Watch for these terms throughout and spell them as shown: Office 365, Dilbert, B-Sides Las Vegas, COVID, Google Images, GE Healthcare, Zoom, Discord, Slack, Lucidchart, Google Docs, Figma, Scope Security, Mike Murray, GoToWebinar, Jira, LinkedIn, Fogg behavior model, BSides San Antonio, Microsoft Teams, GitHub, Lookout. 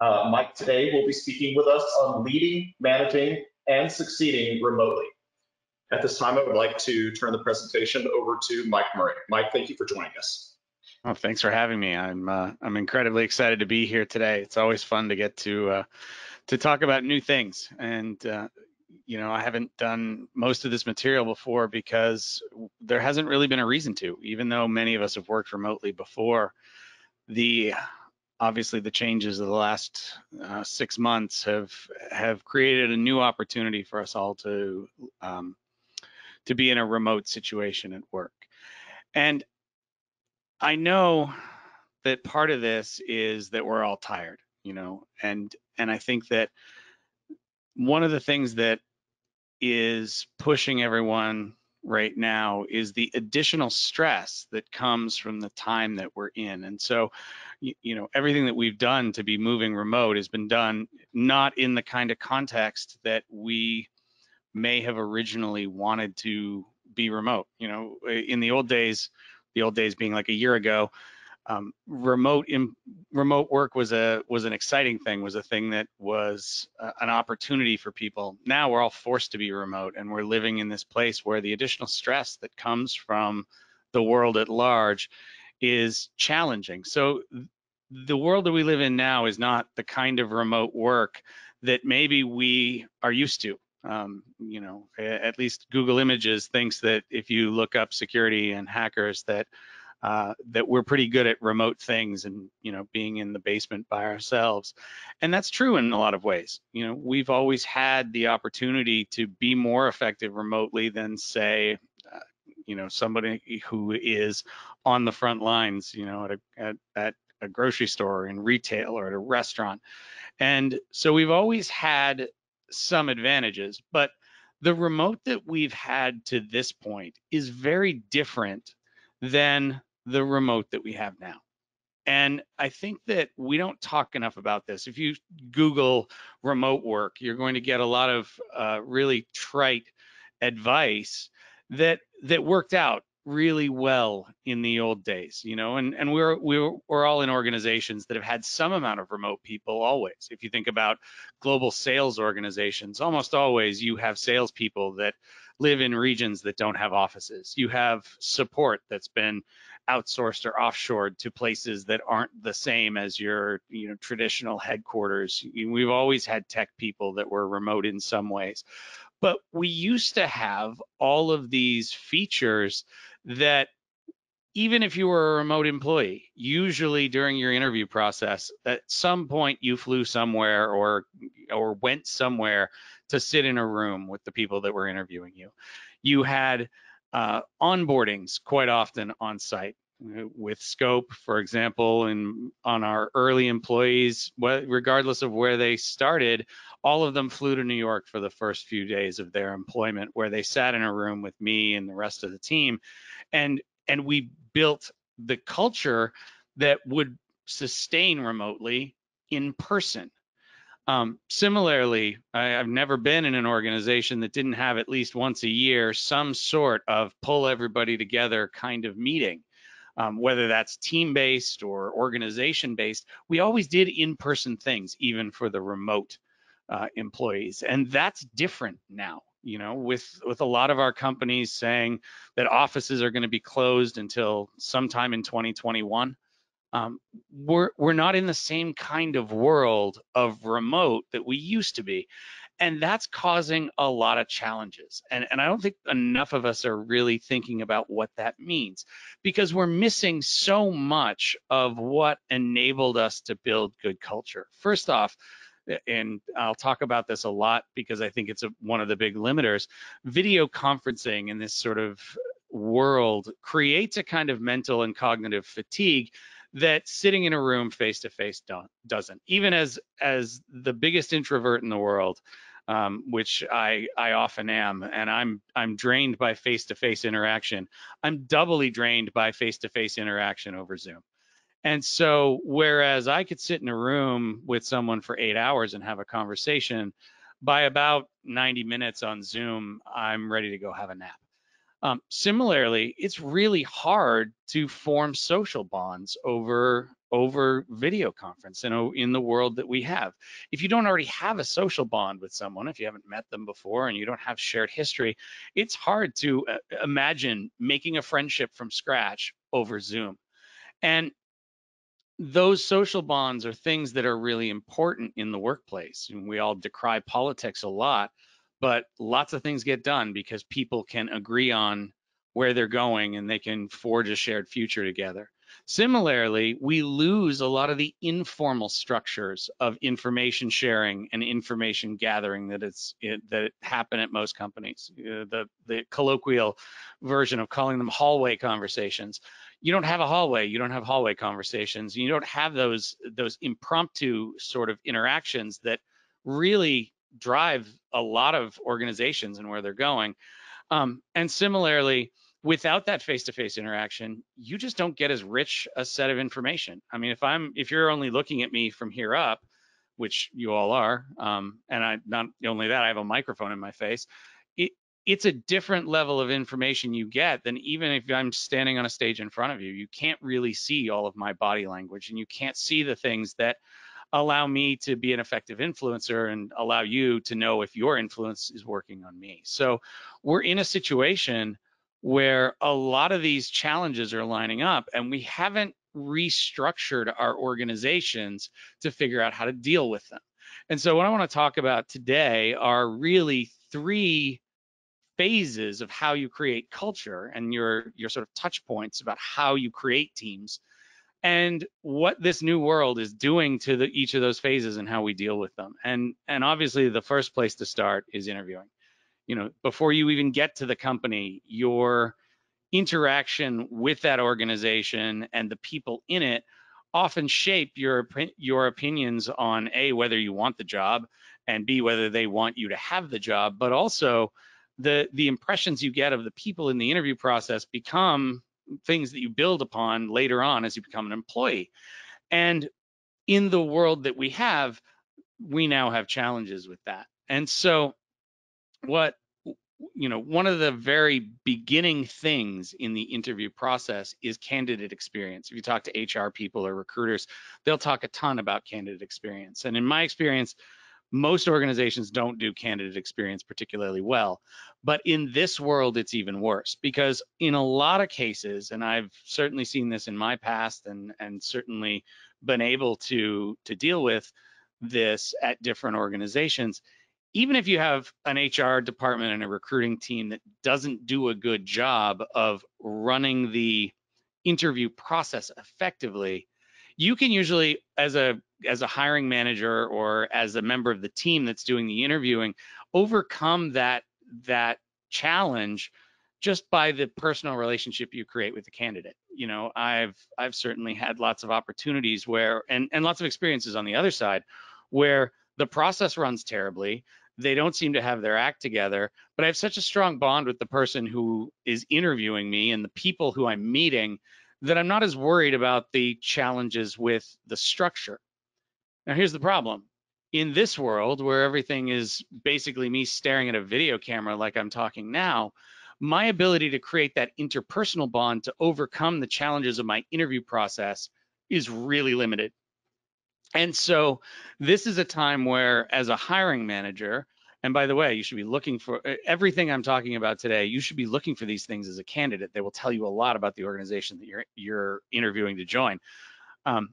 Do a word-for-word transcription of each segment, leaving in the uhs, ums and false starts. Uh, Mike today will be speaking with us on leading, managing, and succeeding remotely. At this time, I would like to turn the presentation over to Mike Murray. Mike, thank you for joining us. Well, thanks for having me. I'm uh, I'm incredibly excited to be here today. It's always fun to get to uh, to talk about new things, and uh, you know, I haven't done most of this material before because there hasn't really been a reason to. Even though many of us have worked remotely before, the obviously the changes of the last uh, six months have have created a new opportunity for us all to um, to be in a remote situation at work. And I know that part of this is that we're all tired, you know, and and I think that one of the things that is pushing everyone right now is the additional stress that comes from the time that we're in. And so, you, you know, everything that we've done to be moving remote has been done not in the kind of context that we may have originally wanted to be remote. You know, in the old days, the old days being like a year ago, um, remote in, remote work was a was an exciting thing, was a thing that was uh, an opportunity for people. Now we're all forced to be remote, and we're living in this place where the additional stress that comes from the world at large is challenging. So the world that we live in now is not the kind of remote work that maybe we are used to. Um, you know, at least Google Images thinks that if you look up security and hackers, that uh, that we're pretty good at remote things and, you know, being in the basement by ourselves. And that's true in a lot of ways. You know, we've always had the opportunity to be more effective remotely than, say, uh, you know, somebody who is on the front lines, you know, at a, at, at a grocery store or in retail or at a restaurant. And so we've always had some advantages, but the remote that we've had to this point is very different than the remote that we have now. And I think that we don't talk enough about this. If you Google remote work, you're going to get a lot of uh, really trite advice that that worked out really well in the old days, you know, and and we're we're we're all in organizations that have had some amount of remote people always. If you think about global sales organizations, almost always you have salespeople that live in regions that don't have offices. You have support that's been outsourced or offshored to places that aren't the same as your, you know, traditional headquarters. We've always had tech people that were remote in some ways. But we used to have all of these features that even if you were a remote employee, usually during your interview process, at some point you flew somewhere or or went somewhere to sit in a room with the people that were interviewing you. You had uh, onboardings quite often on site. With Scope, for example, and on our early employees, regardless of where they started, all of them flew to New York for the first few days of their employment, where they sat in a room with me and the rest of the team, and and we built the culture that would sustain remotely in person. Um, similarly, I, I've never been in an organization that didn't have at least once a year some sort of pull everybody together kind of meeting. Um, whether that's team-based or organization-based, we always did in-person things, even for the remote uh, employees. And that's different now, you know, with, with a lot of our companies saying that offices are going to be closed until sometime in twenty twenty-one. Um, we're, we're not in the same kind of world of remote that we used to be. And that's causing a lot of challenges. And, and I don't think enough of us are really thinking about what that means, because we're missing so much of what enabled us to build good culture. First off, and I'll talk about this a lot because I think it's a, one of the big limiters, video conferencing in this sort of world creates a kind of mental and cognitive fatigue that sitting in a room face to face doesn't. Even as as the biggest introvert in the world, um, which I I often am, and I'm I'm drained by face to face interaction. I'm doubly drained by face to face interaction over Zoom. And so, whereas I could sit in a room with someone for eight hours and have a conversation, by about ninety minutes on Zoom, I'm ready to go have a nap. Um, similarly, it's really hard to form social bonds over over video conference, you know, in the world that we have. If you don't already have a social bond with someone, if you haven't met them before and you don't have shared history, it's hard to imagine making a friendship from scratch over Zoom. And those social bonds are things that are really important in the workplace. And we all decry politics a lot, but lots of things get done because people can agree on where they're going and they can forge a shared future together. Similarly, we lose a lot of the informal structures of information sharing and information gathering that it's it, that happen at most companies. Uh, the the colloquial version of calling them hallway conversations. You don't have a hallway. You don't have hallway conversations. You don't have those those impromptu sort of interactions that really drive a lot of organizations and where they're going. Um, and similarly, without that face-to-face interaction, you just don't get as rich a set of information. I mean, if I'm if you're only looking at me from here up, which you all are, um, and I not only that, I have a microphone in my face. It it's a different level of information you get than even if I'm standing on a stage in front of you. You can't really see all of my body language, and you can't see the things that allow me to be an effective influencer and allow you to know if your influence is working on me. So we're in a situation where a lot of these challenges are lining up, and we haven't restructured our organizations to figure out how to deal with them. And so what I want to talk about today are really three phases of how you create culture and your, your sort of touch points about how you create teams and what this new world is doing to the, each of those phases and how we deal with them. And, and obviously the first place to start is interviewing. You know, before you even get to the company, your interaction with that organization and the people in it often shape your your opinions on A, whether you want the job, and B, whether they want you to have the job, but also the the impressions you get of the people in the interview process become things that you build upon later on as you become an employee. And in the world that we have, we now have challenges with that. And so what you know, one of the very beginning things in the interview process is candidate experience. If you talk to H R people or recruiters, they'll talk a ton about candidate experience. And in my experience, most organizations don't do candidate experience particularly well. But in this world, it's even worse because in a lot of cases, and I've certainly seen this in my past and, and certainly been able to, to deal with this at different organizations, even if you have an H R department and a recruiting team that doesn't do a good job of running the interview process effectively, you can usually, as a as a hiring manager or as a member of the team that's doing the interviewing, overcome that that challenge just by the personal relationship you create with the candidate. You know, I've I've certainly had lots of opportunities where, and and lots of experiences on the other side, where the process runs terribly. They don't seem to have their act together, but I have such a strong bond with the person who is interviewing me and the people who I'm meeting that I'm not as worried about the challenges with the structure. Now, here's the problem. In this world where everything is basically me staring at a video camera like I'm talking now, my ability to create that interpersonal bond to overcome the challenges of my interview process is really limited. And so this is a time where, as a hiring manager, and by the way, you should be looking for everything I'm talking about today, you should be looking for these things as a candidate. They will tell you a lot about the organization that you're, you're interviewing to join. Um,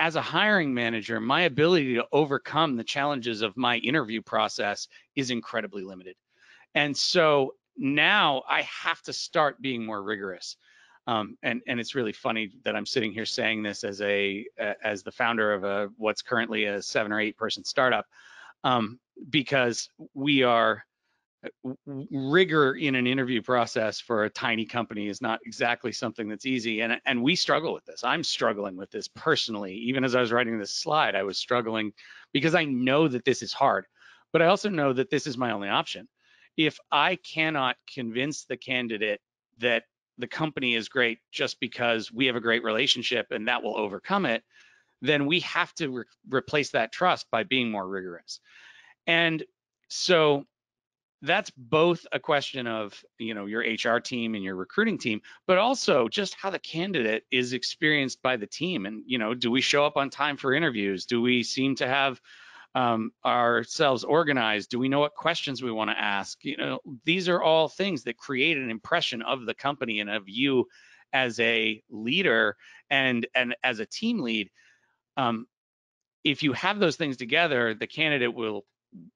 as a hiring manager, my ability to overcome the challenges of my interview process is incredibly limited. And so now I have to start being more rigorous. Um, and, and it's really funny that I'm sitting here saying this as a as the founder of a what's currently a seven or eight person startup, um, because we are rigor in an interview process for a tiny company is not exactly something that's easy. And, and we struggle with this. I'm struggling with this personally. Even as I was writing this slide, I was struggling because I know that this is hard, but I also know that this is my only option. If I cannot convince the candidate that the company is great just because we have a great relationship and that will overcome it, then we have to re- replace that trust by being more rigorous. And so that's both a question of, you know, your H R team and your recruiting team, but also just how the candidate is experienced by the team. And, you know, do we show up on time for interviews? Do we seem to have um, ourselves organized? Do we know what questions we want to ask? You know, these are all things that create an impression of the company and of you as a leader and, and as a team lead. Um, if you have those things together, the candidate will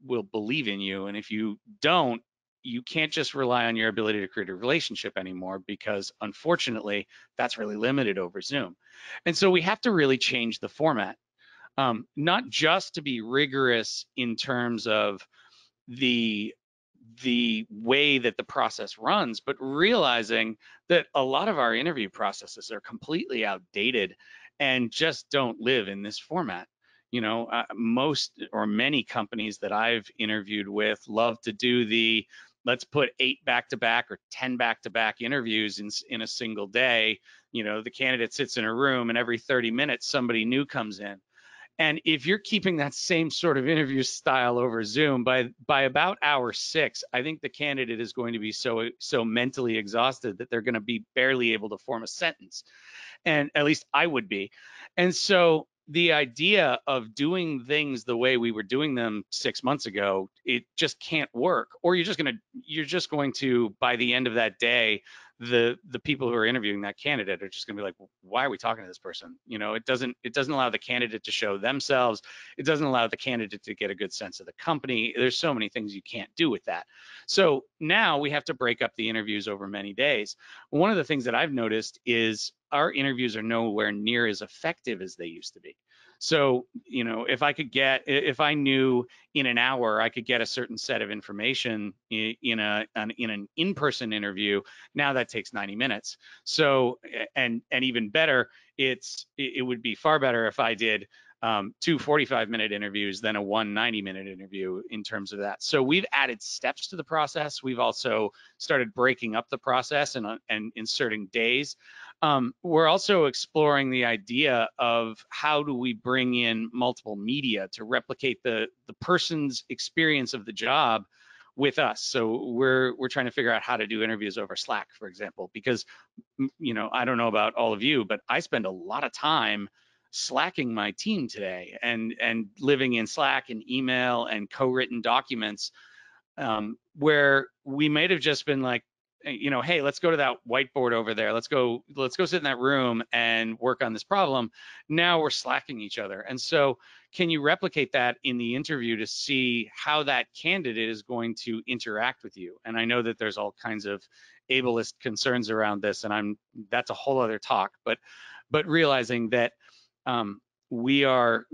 will believe in you. And if you don't, you can't just rely on your ability to create a relationship anymore, because unfortunately that's really limited over Zoom. And so we have to really change the format, um, not just to be rigorous in terms of the the way that the process runs, but realizing that a lot of our interview processes are completely outdated and just don't live in this format. You know, uh, most or many companies that I've interviewed with love to do the let's put eight back-to-back or ten back-to-back interviews in, in a single day. You know, the candidate sits in a room and every thirty minutes somebody new comes in. And if you're keeping that same sort of interview style over Zoom, by by about hour six, I think the candidate is going to be so so mentally exhausted that they're going to be barely able to form a sentence. And at least I would be. And so the idea of doing things the way we were doing them six months ago, it just can't work. Or you're just gonna, you're just going to, by the end of that day, the the people who are interviewing that candidate are just gonna be like, why are we talking to this person? You know, it doesn't, it doesn't allow the candidate to show themselves. It doesn't allow the candidate to get a good sense of the company. There's so many things you can't do with that. So now we have to break up the interviews over many days. One of the things that I've noticed is our interviews are nowhere near as effective as they used to be. So, you know, if I could get, if I knew in an hour I could get a certain set of information in a an, in an in-person interview, now that takes ninety minutes. So, and and even better, it's it would be far better if I did um, two forty-five minute interviews than a one ninety minute interview in terms of that. So we've added steps to the process. We've also started breaking up the process and and inserting days. Um, we're also exploring the idea of how do we bring in multiple media to replicate the the person's experience of the job with us. So we're we're trying to figure out how to do interviews over Slack, for example, because, you know, I don't know about all of you, but I spend a lot of time Slacking my team today and and living in Slack and email and co-written documents, um, where we might have just been like, you know, hey, let's go to that whiteboard over there. Let's go, let's go sit in that room and work on this problem. Now we're slacking each other. And so can you replicate that in the interview to see how that candidate is going to interact with you? And I know that there's all kinds of ableist concerns around this, and I'm that's a whole other talk, but but realizing that um, we are,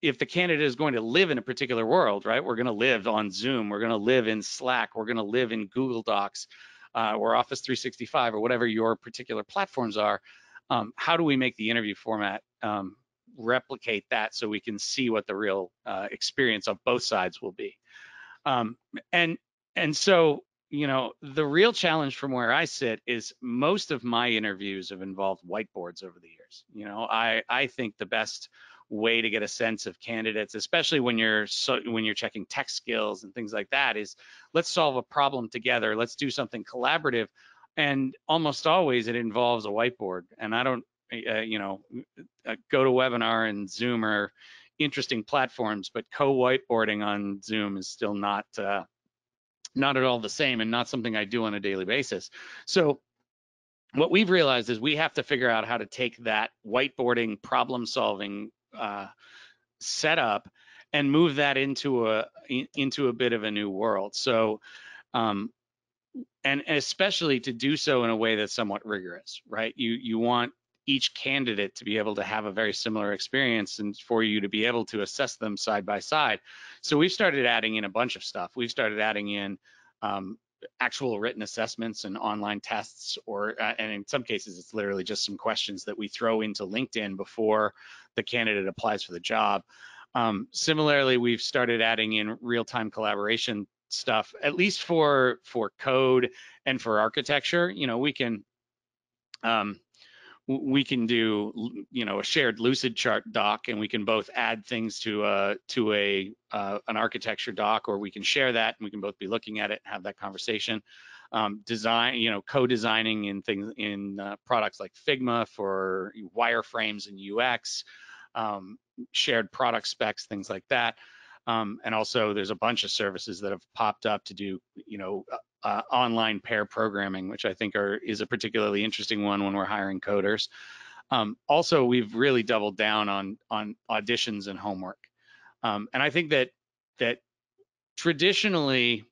if the candidate is going to live in a particular world, right, we're going to live on Zoom, we're going to live in Slack, we're going to live in Google Docs, Uh, or Office three sixty-five, or whatever your particular platforms are, um, how do we make the interview format um, replicate that so we can see what the real uh, experience of both sides will be? Um, and and so, you know, the real challenge from where I sit is most of my interviews have involved whiteboards over the years. You know, I, I think the best way to get a sense of candidates, especially when you're so, when you're checking tech skills and things like that, is let's solve a problem together. Let's do something collaborative, and almost always it involves a whiteboard. And I don't, uh, you know, GoToWebinar and Zoom are interesting platforms, but co-whiteboarding on Zoom is still not uh, not at all the same, and not something I do on a daily basis. So what we've realized is we have to figure out how to take that whiteboarding problem solving uh set up and move that into a into a bit of a new world. So um and especially to do so in a way that's somewhat rigorous, right? You you want each candidate to be able to have a very similar experience and for you to be able to assess them side by side. So we've started adding in a bunch of stuff. We've started adding in um actual written assessments and online tests, or uh, and in some cases it's literally just some questions that we throw into LinkedIn before the candidate applies for the job. Um, similarly, we've started adding in real-time collaboration stuff, at least for for code and for architecture. You know, we can um, we can do, you know, a shared Lucidchart doc, and we can both add things to a to a uh, an architecture doc, or we can share that and we can both be looking at it and have that conversation. Um, design, you know, co-designing in things in uh, products like Figma for wireframes and U X, um, shared product specs, things like that. Um, and also, there's a bunch of services that have popped up to do, you know, uh, online pair programming, which I think are is a particularly interesting one when we're hiring coders. Um, also, we've really doubled down on on auditions and homework, um, and I think that that traditionally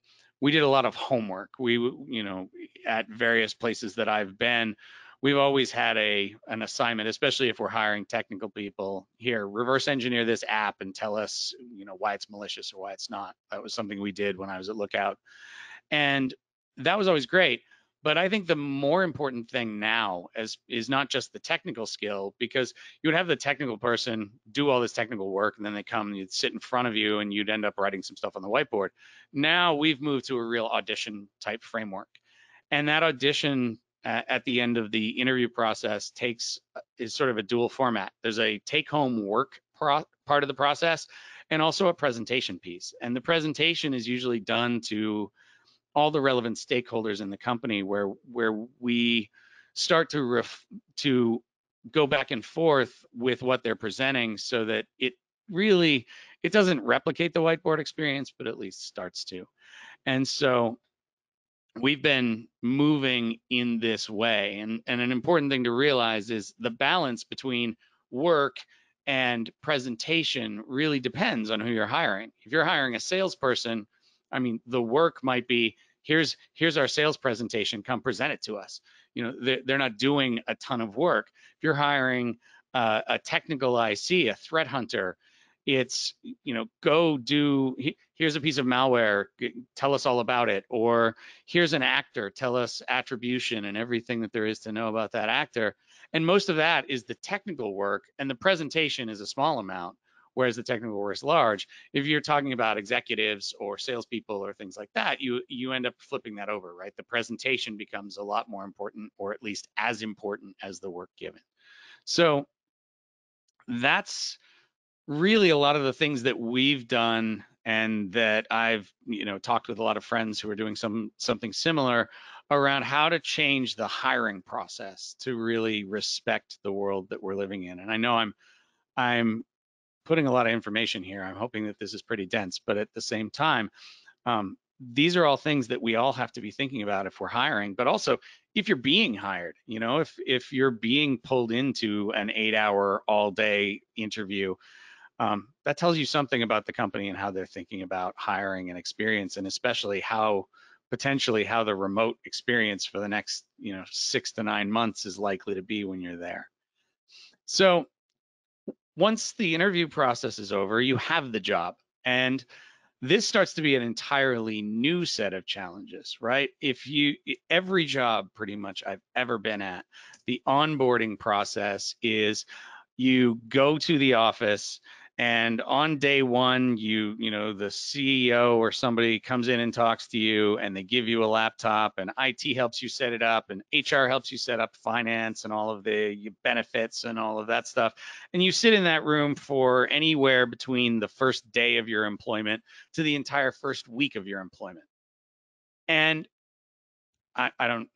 we did a lot of homework. We, you know, at various places that I've been, we've always had a an assignment, especially if we're hiring technical people. Here, reverse engineer this app and tell us, you know, why it's malicious or why it's not. That was something we did when I was at Lookout, and that was always great. But I think the more important thing now is is not just the technical skill, because you would have the technical person do all this technical work, and then they come and you'd sit in front of you and you'd end up writing some stuff on the whiteboard. Now we've moved to a real audition type framework, and that audition at the end of the interview process takes is sort of a dual format. There's a take-home work pro, part of the process, and also a presentation piece. And the presentation is usually done to all the relevant stakeholders in the company, where where we start to ref, to go back and forth with what they're presenting, so that it really it doesn't replicate the whiteboard experience, but at least starts to. And so we've been moving in this way, and, and an important thing to realize is the balance between work and presentation really depends on who you're hiring. If you're hiring a salesperson, I mean, the work might be, here's here's our sales presentation, come present it to us. You know, they're, they're not doing a ton of work. If you're hiring uh, a technical I C, a threat hunter, it's, you know, go do, here's a piece of malware, tell us all about it, or here's an actor, tell us attribution and everything that there is to know about that actor. And most of that is the technical work, and the presentation is a small amount, whereas the technical work is large. If you're talking about executives or salespeople or things like that, you you end up flipping that over, right? The presentation becomes a lot more important, or at least as important as the work given. So that's really a lot of the things that we've done, and that I've, you know, talked with a lot of friends who are doing some something similar around how to change the hiring process to really respect the world that we're living in. And I know I'm I'm putting a lot of information here. I'm hoping that this is pretty dense, but at the same time, um, these are all things that we all have to be thinking about if we're hiring, but also if you're being hired. You know, if if you're being pulled into an eight-hour all-day interview, um, that tells you something about the company and how they're thinking about hiring and experience, and especially how potentially how the remote experience for the next, you know, six to nine months is likely to be when you're there. So once the interview process is over, you have the job, and this starts to be an entirely new set of challenges, right? If you, every job pretty much I've ever been at, the onboarding process is you go to the office, and on day one, you, you know, the C E O or somebody comes in and talks to you, and they give you a laptop, and I T helps you set it up, and H R helps you set up finance and all of the benefits and all of that stuff. And you sit in that room for anywhere between the first day of your employment to the entire first week of your employment. And I, I don't,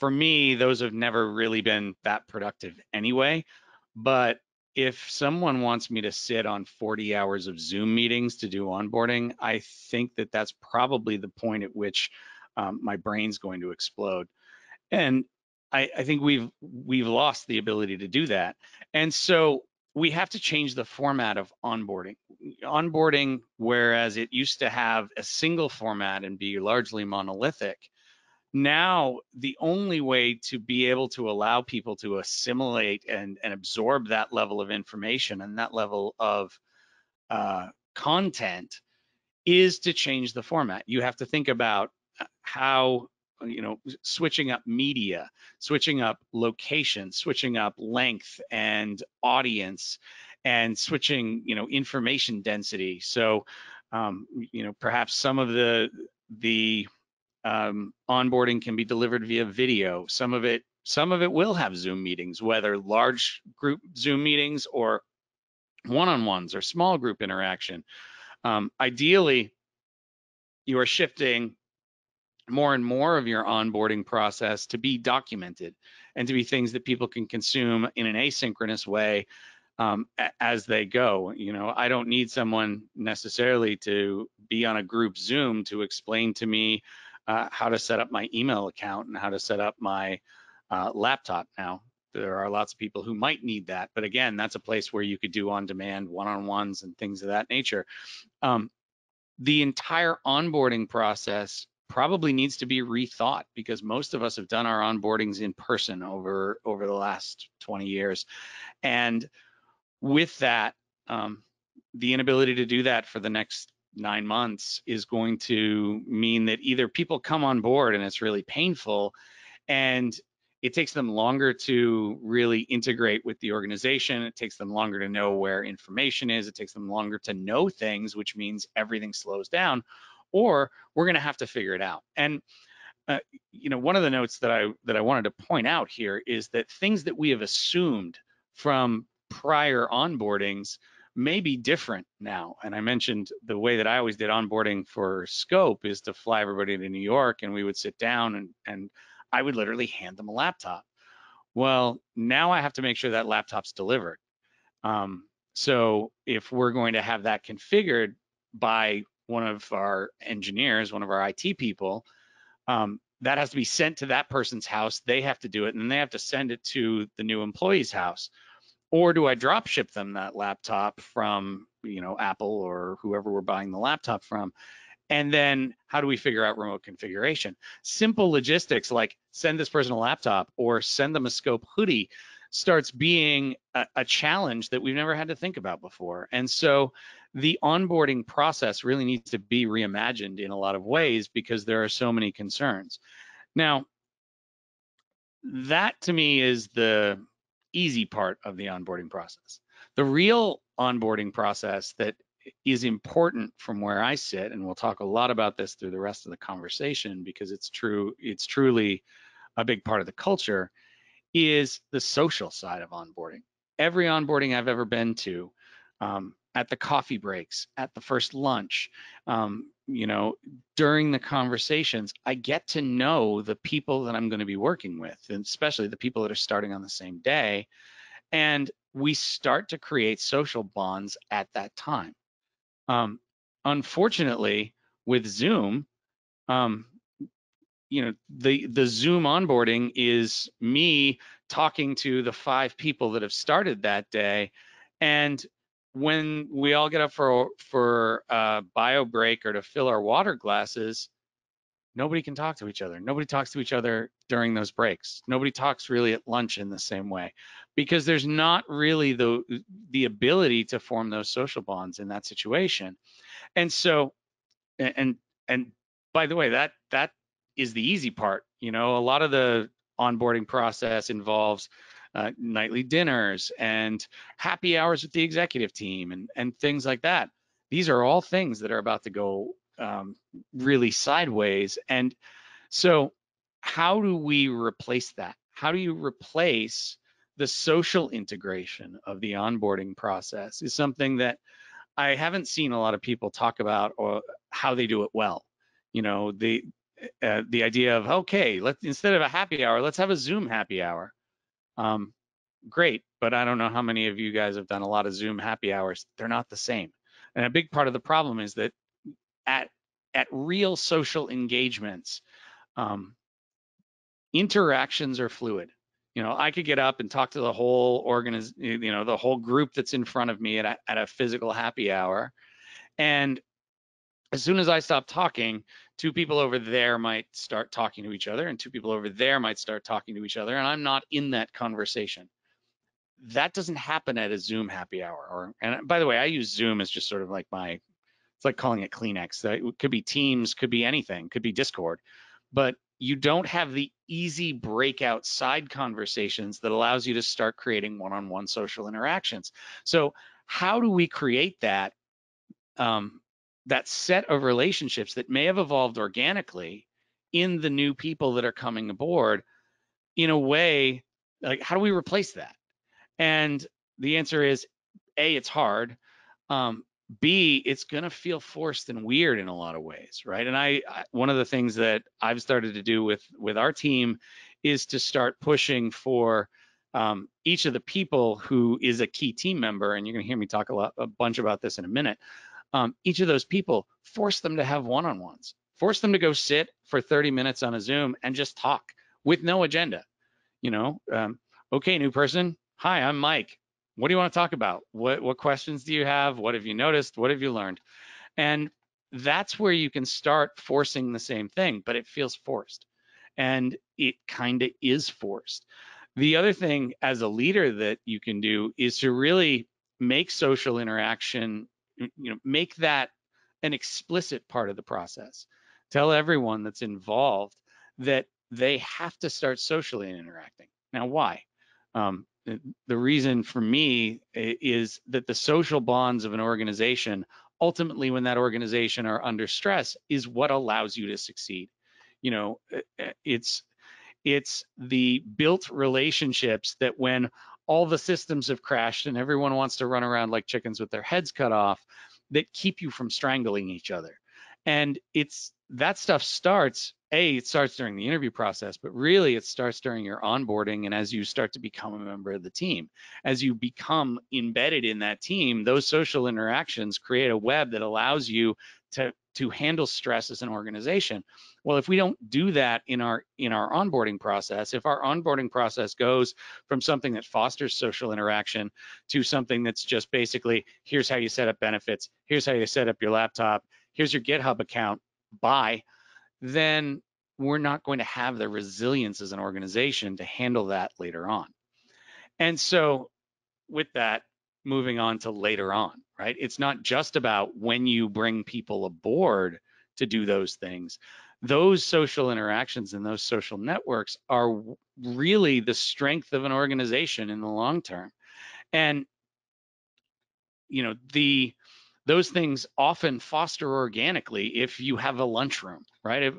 for me, those have never really been that productive anyway, but if someone wants me to sit on forty hours of Zoom meetings to do onboarding, I think that that's probably the point at which um, my brain's going to explode. And I, I think we've we've lost the ability to do that. And so we have to change the format of onboarding. Onboarding, whereas it used to have a single format and be largely monolithic, now the only way to be able to allow people to assimilate and, and absorb that level of information and that level of uh, content is to change the format. You have to think about how, you know, switching up media, switching up location, switching up length and audience, and switching, you know, information density. So, um, you know, perhaps some of the, the, Um, onboarding can be delivered via video. Some of it Some of it will have Zoom meetings, whether large group Zoom meetings or one-on-ones or small group interaction. Um, ideally, you are shifting more and more of your onboarding process to be documented and to be things that people can consume in an asynchronous way um, as they go. You know, I don't need someone necessarily to be on a group Zoom to explain to me uh, how to set up my email account and how to set up my uh, laptop. Now, there are lots of people who might need that, but again, that's a place where you could do on-demand one-on-ones and things of that nature. Um, the entire onboarding process probably needs to be rethought, because most of us have done our onboardings in person over over the last twenty years, and with that, um, the inability to do that for the next nine months is going to mean that either people come on board and it's really painful, and it takes them longer to really integrate with the organization. It takes them longer to know where information is. It takes them longer to know things, which means everything slows down, or we're going to have to figure it out. And, uh, you know, one of the notes that I that I wanted to point out here is that things that we have assumed from prior onboardings may be different now. And I mentioned the way that I always did onboarding for Scope is to fly everybody to New York, and we would sit down and, and I would literally hand them a laptop. Well, now I have to make sure that laptop's delivered. Um, so if we're going to have that configured by one of our engineers, one of our I T people, um, that has to be sent to that person's house. They have to do it, and then they have to send it to the new employee's house. Or do I drop ship them that laptop from, you know, Apple or whoever we're buying the laptop from? And then how do we figure out remote configuration? Simple logistics like send this person a laptop or send them a Scope hoodie starts being a, a challenge that we've never had to think about before. And so the onboarding process really needs to be reimagined in a lot of ways, because there are so many concerns. Now, that to me is the easy part of the onboarding process. The real onboarding process that is important from where I sit, and we'll talk a lot about this through the rest of the conversation because it's true, it's truly a big part of the culture, is the social side of onboarding. Every onboarding I've ever been to, um, at the coffee breaks, at the first lunch, um, you know, during the conversations, I get to know the people that I'm going to be working with, and especially the people that are starting on the same day. And we start to create social bonds at that time. Um, unfortunately, with Zoom, um, you know, the, the Zoom onboarding is me talking to the five people that have started that day. And when we all get up for, for a bio break or to fill our water glasses, nobody can talk to each other. Nobody talks to each other during those breaks. Nobody talks really at lunch in the same way, because there's not really the, the ability to form those social bonds in that situation. And so, and, and by the way, that, that is the easy part. You know, a lot of the onboarding process involves uh, nightly dinners and happy hours with the executive team and, and things like that. These are all things that are about to go Um, really sideways. And so how do we replace that? How do you replace the social integration of the onboarding process is something that I haven't seen a lot of people talk about, or how they do it well. You know, the uh, the idea of, okay, let's, instead of a happy hour, let's have a Zoom happy hour. Um, great, but I don't know how many of you guys have done a lot of Zoom happy hours. They're not the same. And a big part of the problem is that At, at real social engagements, um, interactions are fluid. You know, I could get up and talk to the whole organiz, you know, the whole group that's in front of me at a, at a physical happy hour. And as soon as I stop talking, two people over there might start talking to each other, and two people over there might start talking to each other, and I'm not in that conversation. That doesn't happen at a Zoom happy hour. Or, and by the way, I use Zoom as just sort of like my, it's like calling it Kleenex. It could be Teams, could be anything, could be Discord, but you don't have the easy breakout side conversations that allows you to start creating one-on-one social interactions. So how do we create that, um, that set of relationships that may have evolved organically in the new people that are coming aboard in a way, like, how do we replace that? And the answer is, A, it's hard. Um, B, it's gonna feel forced and weird in a lot of ways, right? And I, I one of the things that I've started to do with with our team is to start pushing for um, each of the people who is a key team member, and you're gonna hear me talk a lot, a bunch about this in a minute. Um, each of those people, force them to have one-on-ones, force them to go sit for thirty minutes on a Zoom and just talk with no agenda. You know, um, okay, new person, hi, I'm Mike. What do you want to talk about? What, what questions do you have? What have you noticed? What have you learned? And that's where you can start forcing the same thing, but it feels forced. And it kind of is forced. The other thing as a leader that you can do is to really make social interaction, you know, make that an explicit part of the process. Tell everyone that's involved that they have to start socially interacting. Now, why? Um, The reason for me is that the social bonds of an organization, ultimately when that organization are under stress, is what allows you to succeed. You know, it's it's the built relationships that when all the systems have crashed and everyone wants to run around like chickens with their heads cut off, that keep you from strangling each other. And it's that stuff starts, A, it starts during the interview process, but really it starts during your onboarding and as you start to become a member of the team. As you become embedded in that team, those social interactions create a web that allows you to, to handle stress as an organization. Well, if we don't do that in our, in our onboarding process, if our onboarding process goes from something that fosters social interaction to something that's just basically, here's how you set up benefits, here's how you set up your laptop, here's your GitHub account, bye, then we're not going to have the resilience as an organization to handle that later on. And so with that, moving on to later on, right? It's not just about when you bring people aboard to do those things. Those social interactions and those social networks are really the strength of an organization in the long term. And, you know, the those things often foster organically if you have a lunchroom, right? If,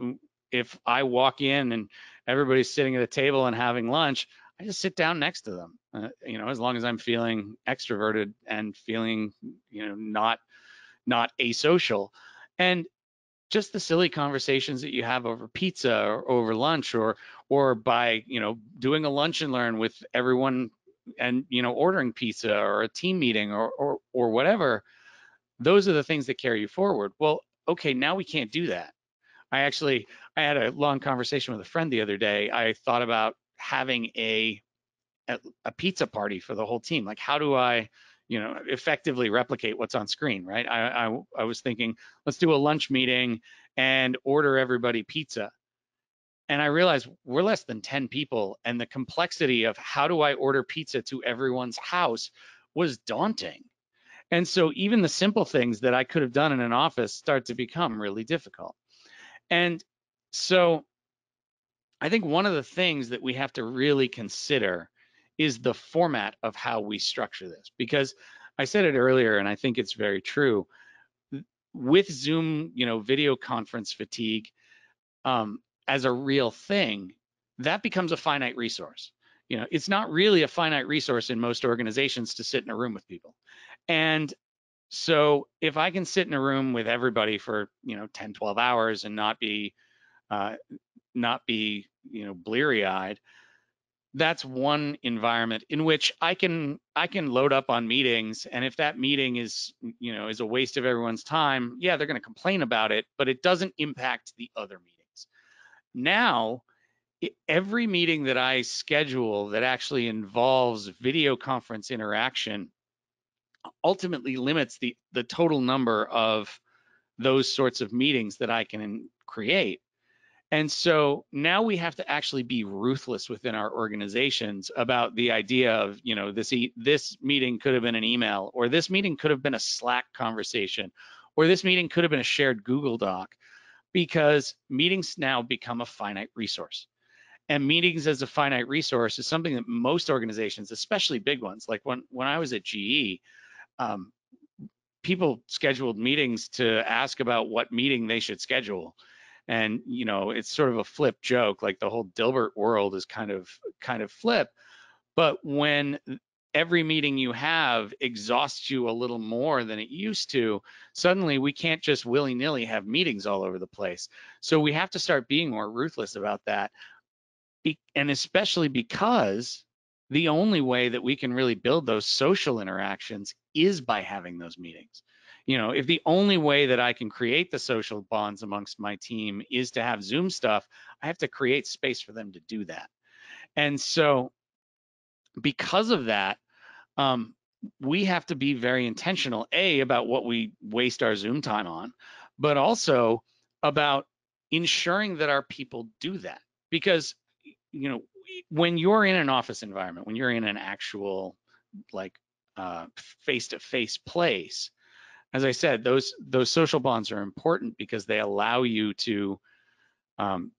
if I walk in and everybody's sitting at a table and having lunch, I just sit down next to them, uh, you know, as long as I'm feeling extroverted and feeling, you know, not, not asocial. And just the silly conversations that you have over pizza or over lunch or, or by, you know, doing a lunch and learn with everyone and, you know, ordering pizza or a team meeting or, or, or whatever, those are the things that carry you forward. Well, okay, now we can't do that. I actually, I had a long conversation with a friend the other day. I thought about having a, a, a pizza party for the whole team. Like, how do I, you know, effectively replicate what's on screen, right? I, I, I was thinking, let's do a lunch meeting and order everybody pizza. And I realized we're less than ten people and the complexity of how do I order pizza to everyone's house was daunting. And so even the simple things that I could have done in an office start to become really difficult. And so I think one of the things that we have to really consider is the format of how we structure this, because I said it earlier and I think it's very true. With Zoom, you know, video conference fatigue um, as a real thing, that becomes a finite resource. You know, it's not really a finite resource in most organizations to sit in a room with people. And so if I can sit in a room with everybody for, you know, ten, twelve hours and not be, uh, not be, you know, bleary-eyed, that's one environment in which I can, I can load up on meetings. And if that meeting is, you know, is a waste of everyone's time, yeah, they're going to complain about it, but it doesn't impact the other meetings. Now, every meeting that I schedule that actually involves video conference interaction ultimately limits the, the total number of those sorts of meetings that I can create. And so now we have to actually be ruthless within our organizations about the idea of, you know, this, e this meeting could have been an email, or this meeting could have been a Slack conversation, or this meeting could have been a shared Google Doc, because meetings now become a finite resource. And meetings as a finite resource is something that most organizations, especially big ones, like when, when I was at G E, um, people scheduled meetings to ask about what meeting they should schedule. And, you know, it's sort of a flip joke, like the whole Dilbert world is kind of kind of flip. But when every meeting you have exhausts you a little more than it used to, suddenly we can't just willy-nilly have meetings all over the place. So we have to start being more ruthless about that. And especially because the only way that we can really build those social interactions is by having those meetings. You know, if the only way that I can create the social bonds amongst my team is to have Zoom stuff, I have to create space for them to do that. And so because of that, um, we have to be very intentional, A, about what we waste our Zoom time on, but also about ensuring that our people do that. Because, you know, when you're in an office environment, when you're in an actual, like, uh, face-to-face place, as I said, those those social bonds are important because they allow you to um,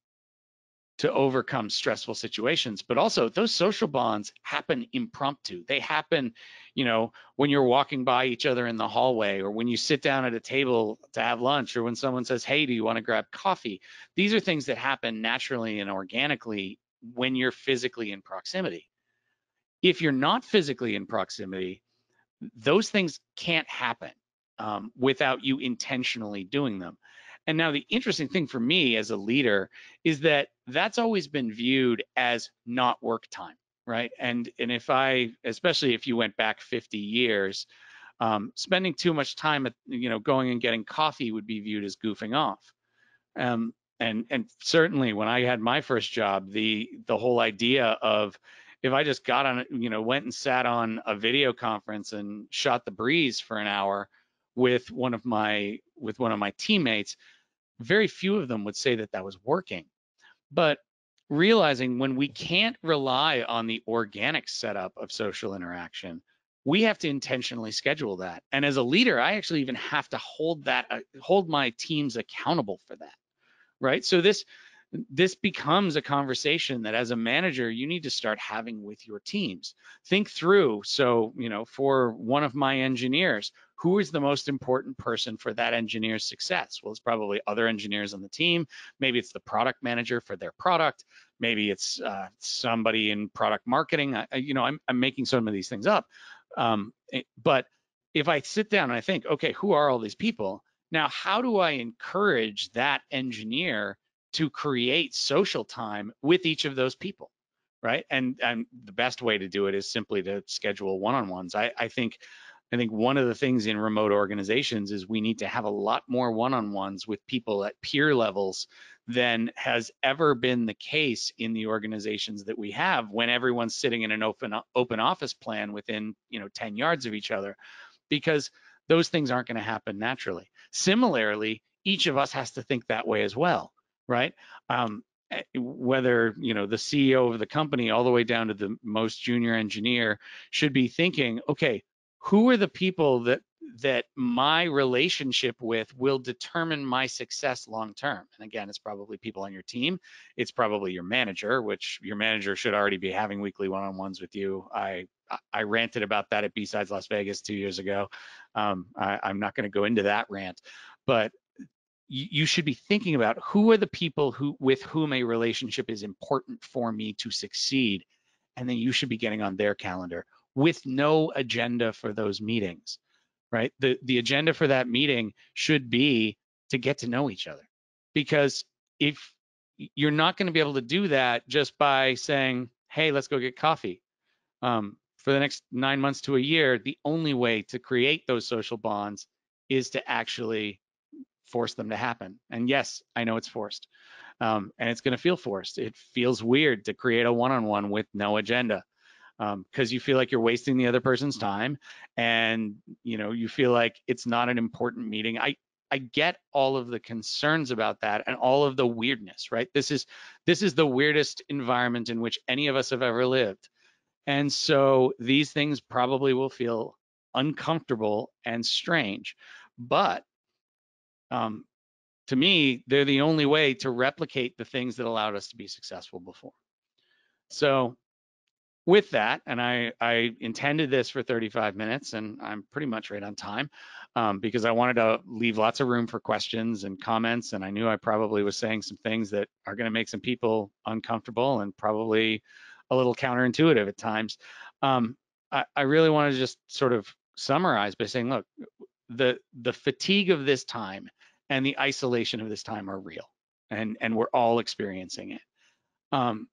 to overcome stressful situations, but also those social bonds happen impromptu. They happen, you know, when you're walking by each other in the hallway, or when you sit down at a table to have lunch, or when someone says, hey, do you want to grab coffee? These are things that happen naturally and organically when you're physically in proximity. If you're not physically in proximity, those things can't happen um, without you intentionally doing them. And now the interesting thing for me as a leader is that that's always been viewed as not work time, right? And and if I, especially if you went back fifty years, um, spending too much time, at, you know, going and getting coffee would be viewed as goofing off. Um, and and certainly when I had my first job, the the whole idea of if I just got on, you know, went and sat on a video conference and shot the breeze for an hour with one of my with one of my teammates, very few of them would say that that was working. But realizing when we can't rely on the organic setup of social interaction, we have to intentionally schedule that. And as a leader, I actually even have to hold that uh, hold my teams accountable for that, right? So this this becomes a conversation that as a manager, you need to start having with your teams. Think through, so, you know, for one of my engineers, who is the most important person for that engineer's success? Well, it's probably other engineers on the team. Maybe it's the product manager for their product. Maybe it's uh, somebody in product marketing. I, you know, I'm, I'm making some of these things up. Um, it, but if I sit down and I think, okay, who are all these people? Now, how do I encourage that engineer to create social time with each of those people, right? And, and the best way to do it is simply to schedule one-on-ones. I, I think I think one of the things in remote organizations is we need to have a lot more one-on-ones with people at peer levels than has ever been the case in the organizations that we have when everyone's sitting in an open open office plan within, you know, ten yards of each other, because those things aren't going to happen naturally. Similarly, each of us has to think that way as well, right? Um, whether, you know, the C E O of the company all the way down to the most junior engineer should be thinking, okay, who are the people that that my relationship with will determine my success long term? And again, it's probably people on your team. It's probably your manager, which your manager should already be having weekly one-on-ones with you. I I ranted about that at B-Sides Las Vegas two years ago. Um, I, I'm not going to go into that rant, but you, you should be thinking about who are the people who with whom a relationship is important for me to succeed, and then you should be getting on their calendar with no agenda for those meetings, right? The the agenda for that meeting should be to get to know each other, because if you're not going to be able to do that just by saying, hey, let's go get coffee. Um, for the next nine months to a year, the only way to create those social bonds is to actually force them to happen. And yes, I know it's forced, um, and it's going to feel forced. It feels weird to create a one-on-one with no agenda, because um, you feel like you're wasting the other person's time, and, you know, you feel like it's not an important meeting. I I get all of the concerns about that and all of the weirdness, right? This is this is the weirdest environment in which any of us have ever lived, and so these things probably will feel uncomfortable and strange, but um, to me, they're the only way to replicate the things that allowed us to be successful before. So. With that, and I, I intended this for thirty-five minutes, and I'm pretty much right on time. um, because I wanted to leave lots of room for questions and comments. And I knew I probably was saying some things that are going to make some people uncomfortable and probably a little counterintuitive at times. Um, I, I really want to just sort of summarize by saying, look, the the fatigue of this time and the isolation of this time are real, and and we're all experiencing it. Um,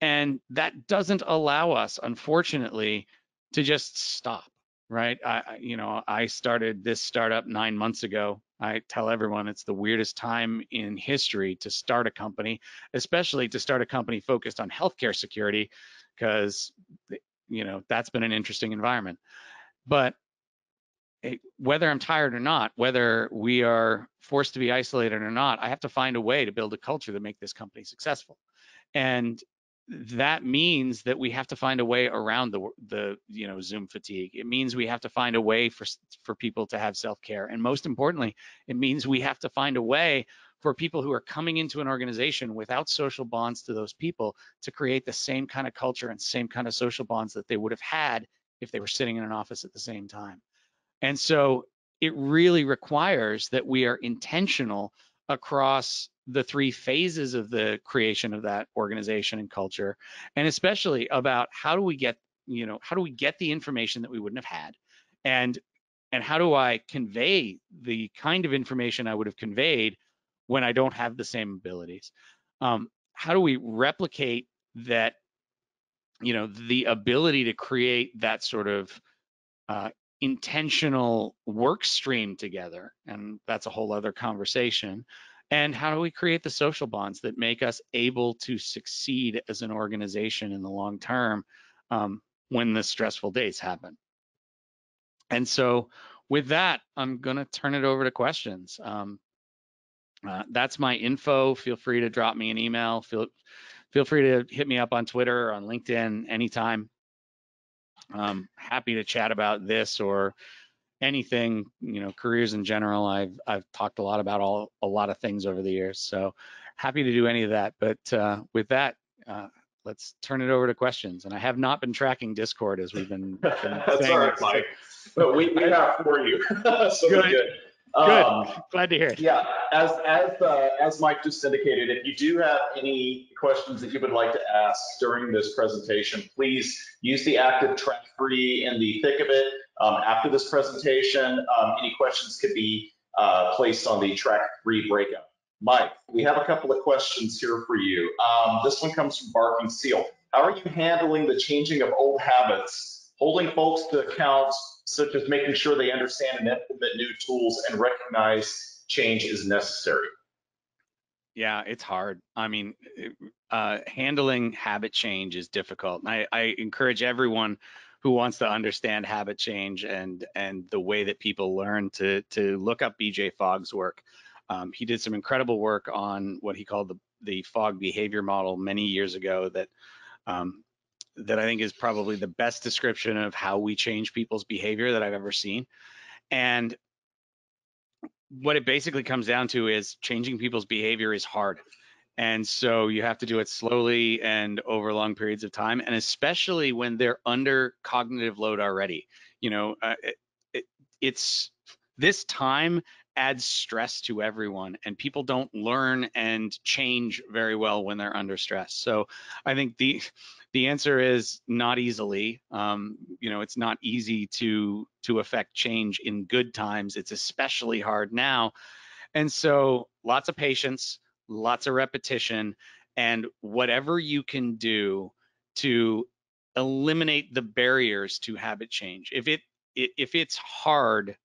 and that doesn't allow us, unfortunately, to just stop, right? I, you know, I started this startup nine months ago. I tell everyone it's the weirdest time in history to start a company, especially to start a company focused on healthcare security, because, you know, that's been an interesting environment. But it, whether I'm tired or not, whether we are forced to be isolated or not, I have to find a way to build a culture to make this company successful. And that means that we have to find a way around the, the you know, Zoom fatigue. It means we have to find a way for, for people to have self-care. And most importantly, it means we have to find a way for people who are coming into an organization without social bonds to those people to create the same kind of culture and same kind of social bonds that they would have had if they were sitting in an office at the same time. And so it really requires that we are intentional across the three phases of the creation of that organization and culture, and especially about how do we get, you know, how do we get the information that we wouldn't have had, and and how do I convey the kind of information I would have conveyed when I don't have the same abilities? Um, how do we replicate that, you know, the ability to create that sort of uh, intentional work stream together? And that's a whole other conversation. And how do we create the social bonds that make us able to succeed as an organization in the long term um, when the stressful days happen? And so with that, I'm going to turn it over to questions. Um, uh, that's my info. Feel free to drop me an email. Feel, feel free to hit me up on Twitter, on LinkedIn, anytime. Um, happy to chat about this or anything, you know, careers in general. I've I've talked a lot about all a lot of things over the years, so happy to do any of that. But uh, with that, uh, let's turn it over to questions. And I have not been tracking Discord as we've been. been That's all right, Mike. But we, we have for you. So good. Good. Good. Um, Glad to hear it. Yeah, as as uh, as Mike just indicated, if you do have any questions that you would like to ask during this presentation, please use the active track three in the thick of it. Um, after this presentation, um, any questions could be uh, placed on the track three breakout. Mike, we have a couple of questions here for you. Um, this one comes from Barking Seal. How are you handling the changing of old habits, holding folks to account, such as making sure they understand and implement new tools and recognize change is necessary? Yeah, it's hard. I mean, uh, handling habit change is difficult. I, I encourage everyone who wants to understand habit change and and the way that people learn to to look up B J Fogg's work. Um, he did some incredible work on what he called the the Fogg behavior model many years ago. That um, that I think is probably the best description of how we change people's behavior that I've ever seen. And what it basically comes down to is changing people's behavior is hard. And so you have to do it slowly and over long periods of time, and especially when they're under cognitive load already. You know, uh, it, it, it's this time adds stress to everyone, and people don't learn and change very well when they're under stress. So I think the the answer is not easily. Um, you know, it's not easy to to affect change in good times. It's especially hard now. And so lots of patience, lots of repetition, and whatever you can do to eliminate the barriers to habit change. If it if it's hard,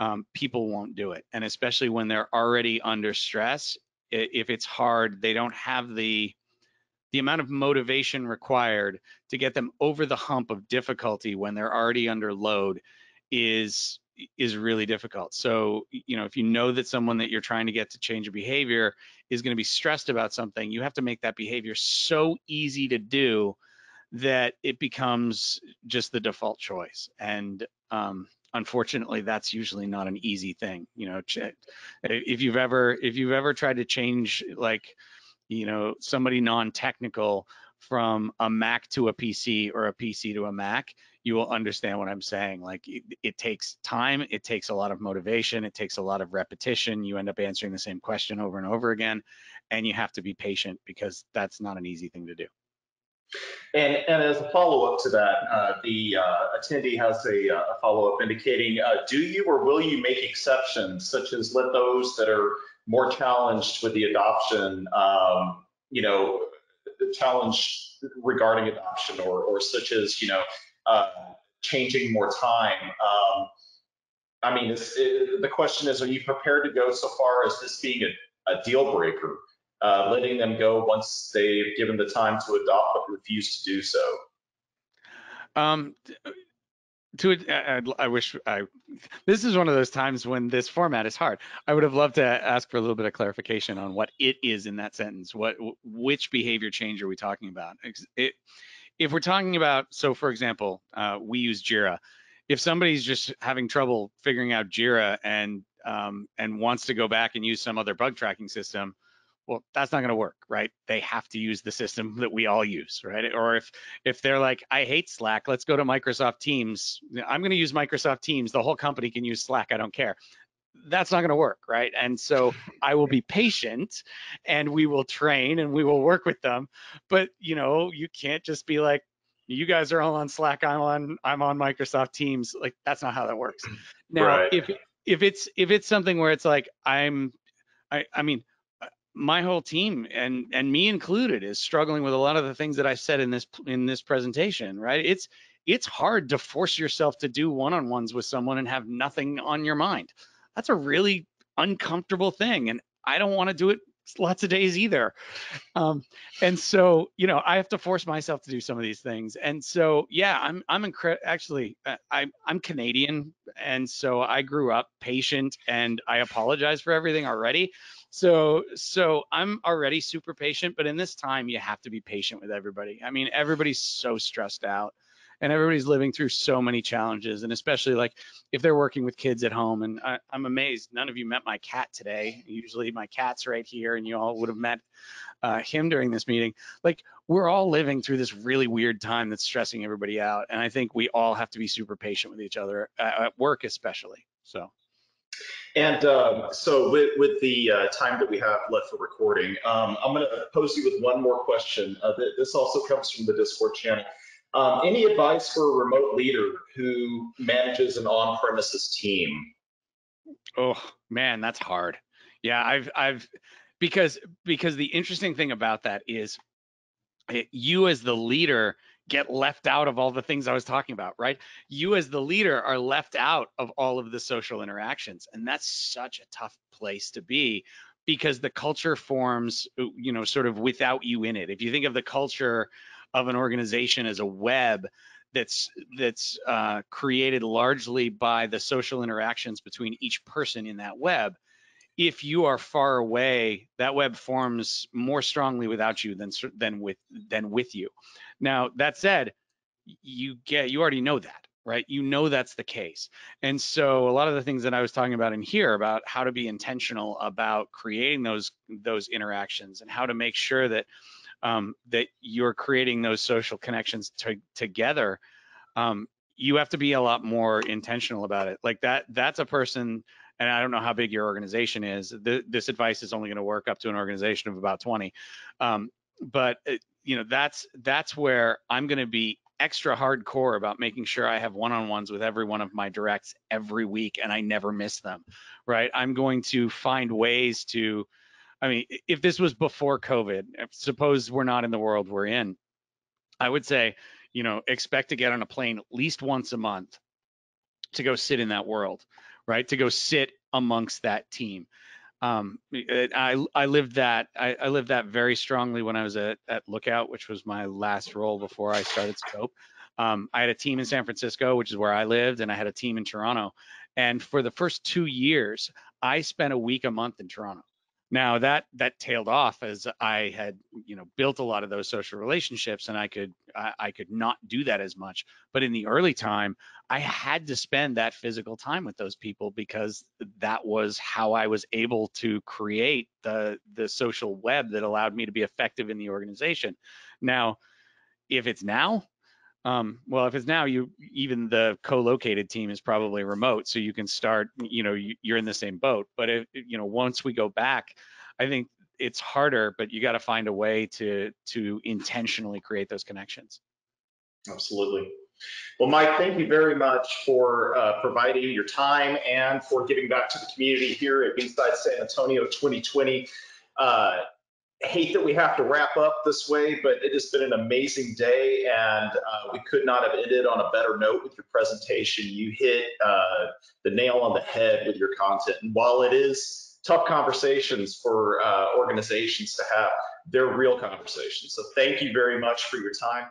Um, people won't do it. And especially when they're already under stress, if it's hard, they don't have the the amount of motivation required to get them over the hump of difficulty when they're already under load is is really difficult. So, you know, if you know that someone that you're trying to get to change a behavior is going to be stressed about something, you have to make that behavior so easy to do that it becomes just the default choice. And um, unfortunately, that's usually not an easy thing. You know, if you've ever if you've ever tried to change, like, you know, somebody non-technical from a Mac to a P C or a P C to a Mac, you will understand what I'm saying. Like it, it takes time, it takes a lot of motivation, it takes a lot of repetition. You end up answering the same question over and over again, and you have to be patient because that's not an easy thing to do. And, and as a follow-up to that, uh, the uh, attendee has a, a follow-up indicating, uh, do you or will you make exceptions, such as let those that are more challenged with the adoption, um, you know, challenge regarding adoption, or, or such as, you know, uh, changing more time? Um, I mean, it's, it, the question is, are you prepared to go so far as this being a, a deal breaker? Uh, letting them go once they've given the time to adopt but refuse to do so? Um, to I, I wish I. This is one of those times when this format is hard. I would have loved to ask for a little bit of clarification on what it is in that sentence. What which behavior change are we talking about? It, if we're talking about, so for example, uh, we use Jira. If somebody's just having trouble figuring out Jira and um, and wants to go back and use some other bug tracking system, well, that's not going to work, right? They have to use the system that we all use, right? Or if if they're like, I hate Slack, let's go to Microsoft Teams. I'm going to use Microsoft Teams. The whole company can use Slack. I don't care. That's not going to work, right? And so I will be patient, and we will train, and we will work with them. But you know, you can't just be like, you guys are all on Slack. I'm on I'm on Microsoft Teams. Like that's not how that works. Now, right. if if it's if it's something where it's like I'm, I I mean. my whole team and and me included is struggling with a lot of the things that I said in this in this presentation, right? It's it's hard to force yourself to do one-on-ones with someone and have nothing on your mind. That's a really uncomfortable thing, and I don't want to do it lots of days either. Um, and so, you know, I have to force myself to do some of these things. And so, yeah, I'm I'm incre- actually I I'm Canadian, and so I grew up patient, and I apologize for everything already. So, so I'm already super patient, but in this time, you have to be patient with everybody. I mean, everybody's so stressed out, and everybody's living through so many challenges, and especially like if they're working with kids at home. And I, I'm amazed none of you met my cat today. Usually my cat's right here, and you all would have met uh, him during this meeting. Like we're all living through this really weird time that's stressing everybody out, and I think we all have to be super patient with each other uh, at work, especially. So. And um, so with, with the uh, time that we have left for recording, um, I'm going to pose you with one more question. Uh, this also comes from the Discord channel. Um, any advice for a remote leader who manages an on-premises team? Oh, man, that's hard. Yeah, I've, I've, because, because the interesting thing about that is it, you as the leader get left out of all the things I was talking about, right? You as the leader are left out of all of the social interactions. And that's such a tough place to be because the culture forms, you know, sort of without you in it. If you think of the culture of an organization as a web that's that's uh, created largely by the social interactions between each person in that web, if you are far away, that web forms more strongly without you than than with than with you. Now, that said, you get you already know that, right? You know that's the case. And so a lot of the things that I was talking about in here about how to be intentional about creating those those interactions and how to make sure that um, that you're creating those social connections to, together, um, you have to be a lot more intentional about it. Like that that's a person. And I don't know how big your organization is. The, this advice is only going to work up to an organization of about twenty. Um, but it, you know, that's that's where I'm going to be extra hardcore about making sure I have one-on-ones with every one of my directs every week, and I never miss them. Right? I'm going to find ways to. I mean, if this was before COVID, suppose we're not in the world we're in, I would say, you know, expect to get on a plane at least once a month to go sit in that world. Right, to go sit amongst that team. Um, I I lived that I, I lived that very strongly when I was at, at Lookout, which was my last role before I started Scope. Um, I had a team in San Francisco, which is where I lived, and I had a team in Toronto. And for the first two years, I spent a week a month in Toronto. Now that that tailed off as I had, you know, built a lot of those social relationships, and I could I, I could not do that as much. But in the early time, I had to spend that physical time with those people because that was how I was able to create the the social web that allowed me to be effective in the organization. Now, if it's now, Um, well, if it's now, you even the co-located team is probably remote, so you can start, you know, you, you're in the same boat. But, if, you know, once we go back, I think it's harder, but you got to find a way to to intentionally create those connections. Absolutely. Well, Mike, thank you very much for uh, providing your time and for giving back to the community here at B-Sides San Antonio twenty twenty. Uh, hate that we have to wrap up this way, but it has been an amazing day, and uh, we could not have ended on a better note with your presentation. You hit uh, the nail on the head with your content. And while it is tough conversations for uh, organizations to have, they're real conversations. So thank you very much for your time.